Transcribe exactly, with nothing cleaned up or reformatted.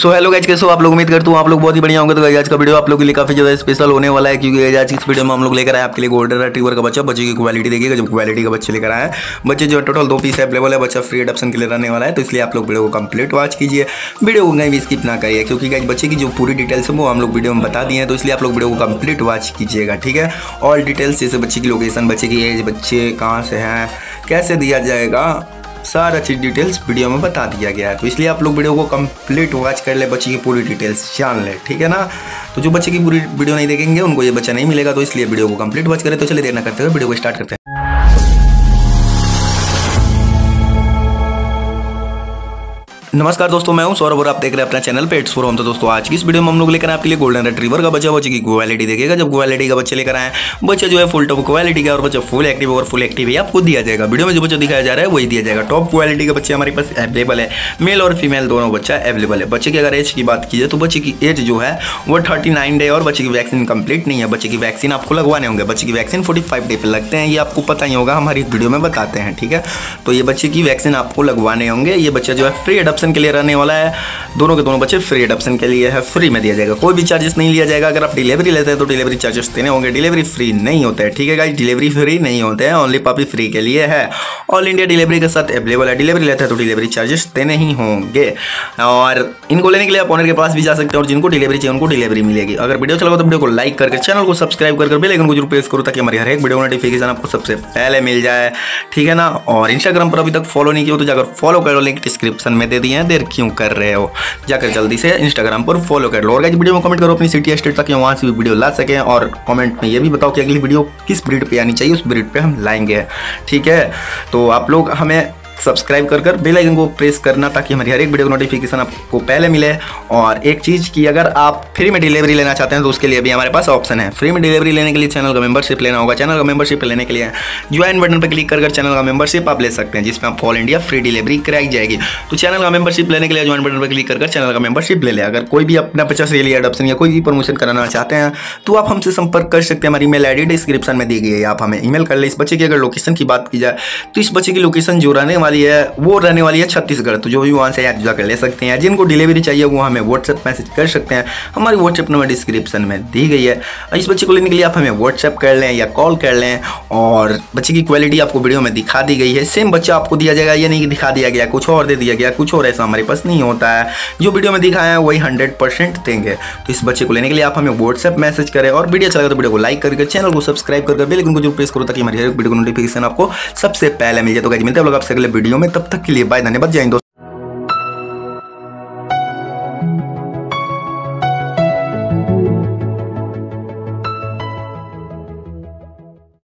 So hello guys, कैसे हो आप लोग? उम्मीद करता हूँ आप लोग बहुत ही बढ़िया होंगे। तो गाइस आज का वीडियो आप लोग के लिए काफी ज्यादा स्पेशल होने वाला है, क्योंकि आज इस वीडियो में हम लोग लेकर आए आपके लिए गोल्डन रिट्रीवर का बच्चा। बच्चे की क्वालिटी देखिएगा, जो क्वालिटी का बच्चे लेकर आए हैं। बच्चे जो टोटल दो पीस अवेलेबल है। बच्चा फ्री एडप्शन के लिए रहने वाला है, तो इसलिए आप लोग वीडियो को कंप्लीट वॉच कीजिए। वीडियो को कहीं भी स्किप ना करिए, क्योंकि गाइस बच्चे की जो पूरी डिटेल्स है वो हम लोग वीडियो में बता दिए हैं, तो इसलिए आप लोग वीडियो को कंप्लीट वॉच कीजिएगा। ठीक है, ऑल डिटेल्स जैसे बच्चे की लोकेशन, बच्चे की एज, बच्चे कहाँ से हैं, कैसे दिया जाएगा, सारा चीज डिटेल्स वीडियो में बता दिया गया है, तो इसलिए आप लोग वीडियो को कंप्लीट वॉच कर ले, बच्चे की पूरी डिटेल्स जान ले। ठीक है ना, तो जो बच्चे की पूरी वीडियो नहीं देखेंगे उनको ये बच्चा नहीं मिलेगा, तो इसलिए वीडियो को कंप्लीट वॉच करें। तो चलिए देर ना करते हुए वीडियो को स्टार्ट करते हैं। नमस्कार दोस्तों, मैं हूं सौरभ और आप देख रहे हैं अपना चैनल पेट्स फॉर होम। तो दोस्तों आज की इस वीडियो में हम लोग लेकर आए आपके लिए गोल्डन रिट्रीवर का बच्चा। बच्चे की क्वालिटी देखिएगा, जब क्वालिटी का बच्चे लेकर आए बच्चा जो है फुल टॉप क्वालिटी का, और बच्चा फुल एक्टिव और फुल एक्टिव ही आपको दिया जाएगा। वीडियो में जो बच्चा दिखाया जा रहा है वही दिया जाएगा। टॉप क्वालिटी का बच्चे हमारे पास अवेलेबल है, मेल और फीमेल दोनों बच्चा अवेलेबल है। बच्चे की अगर एज की बात कीजिए तो बच्चे की एज जो है वो थर्टी नाइन डे और बच्चे की वैक्सीन कंप्लीट नहीं है। बच्चे की वैक्सीन आपको लगवाने होंगे, बच्चे की वैक्सीन फोर्टी फाइव डे पर लगते हैं, ये आपको पता ही होगा, हमारी वीडियो में बताते हैं। ठीक है, तो ये बच्चे की वैक्सीन आपको लगवाने होंगे। ये बच्चा जो है फ्री एडप्शन के लिए रहने वाला है। दोनों के दोनों बच्चे फ्री एडप्शन के लिए है, फ्री में दिया जाएगा, कोई भी चार्जेस नहीं लिया जाएगा। अगर आप डिलीवरी लेते हैं तो डिलीवरी चार्जेस देने होंगे, डिलीवरी फ्री नहीं होता है। ठीक है गाइस, डिलीवरी फ्री नहीं होते हैं, ओनली पापी फ्री के लिए है। ऑल इंडिया डिलीवरी के साथ अवेलेबल है, डिलीवरी लेते हैं तो डिलीवरी चार्जेस देने ही होंगे। और इनको लेने के लिए आप ओनर के पास भी जा सकते हैं, और जिनको डिलीवरी चाहिए उनको डिलीवरी मिलेगी। अगर वीडियो चला तो वीडियो को लाइक करके चैनल को सब्सक्राइब करके बेल आइकन को जरूर प्रेस करो, ताकि हमारी हर एक वीडियो नोटिफिकेशन आपको सबसे पहले मिल जाए। ठीक है ना, और इंस्टाग्राम पर अभी तक फॉलो नहीं किया तो जाकर फॉलो कर लो, लिंक डिस्क्रिप्शन में दे दिया। देर क्यों कर रहे हो, जाकर जल्दी से इंस्टाग्राम पर फॉलो कर लो। और गाइस वीडियो में कमेंट करो अपनी सिटी स्टेट, ताकि वहां से भी वीडियो ला सकें। और कमेंट में ये भी बताओ कि अगली वीडियो किस ब्रीड पे आनी चाहिए, उस ब्रीड पे हम लाएंगे। ठीक है, तो आप लोग हमें सब्सक्राइब कर कर बेल आइकन को प्रेस करना, ताकि हमारी हर एक वीडियो का नोटिफिकेशन आपको पहले मिले। और एक चीज़ की, अगर आप फ्री में डिलीवरी लेना चाहते हैं तो उसके लिए भी हमारे पास ऑप्शन है। फ्री में डिलीवरी लेने के लिए चैनल का मेंबरशिप लेना होगा। चैनल का मेंबरशिप लेने के लिए ज्वाइन बटन पर क्लिक कर कर चैनल का मेंबरशिप आप ले सकते हैं, जिसमें आप ऑल इंडिया फ्री डिलीवरी कराई जाएगी। तो चैनल का मेंबरशिप लेने के लिए ज्वाइन बटन पर क्लिक कर कर चैनल का मेंबरशिप ले लें। अगर कोई भी अपना बच्चा से लिए एडॉप्शन या कोई भी प्रमोशन कराना चाहते हैं तो आप हमसे संपर्क कर सकते हैं। हमारी ईमेल आई डी डिस्क्रिप्शन में दी गई है, आप हमें ईमेल कर ले। इस बच्चे की अगर लोकेशन की बात की जाए तो इस बच्चे की लोकेशन जो रहने वाली है वो रहने वाली है छत्तीसगढ़, तो जो भी वहाँ से याद जाकर ले सकते हैं। जिनको डिलीवरी चाहिए वो हमें व्हाट्सएप मैसेज कर सकते हैं, हमारी व्हाट्सएप नंबर डिस्क्रिप्शन में दी गई है। इस बच्चे को लेने के लिए आप हमें व्हाट्सएप कर लें या कॉल कर लें। और बच्चे की क्वालिटी आपको वीडियो में दिखा दी गई है, सेम बच्चा आपको दिया जाएगा। ये नहीं कि दिखा दिया गया कुछ और दे दिया गया कुछ और, ऐसा हमारे पास नहीं होता है। जो वीडियो में दिखाया है वही हंड्रेड परसेंट देंगे। तो इस बच्चे को लेने के लिए आप हमें व्हाट्सएप मैसेज करें, और वीडियो अच्छा लगा तो वीडियो को लाइक करके चैनल को सब्सक्राइब करके बेल आइकन को जरूर प्रेस करो, ताकि हमारी हर वीडियो नोटिफिकेशन आपको सबसे पहले मिल जाए। तो गाइस मिलते हैं आप लोग आपसे अगले वीडियो में, तब तक के लिए बाय, धन्यवाद, जय हिंद।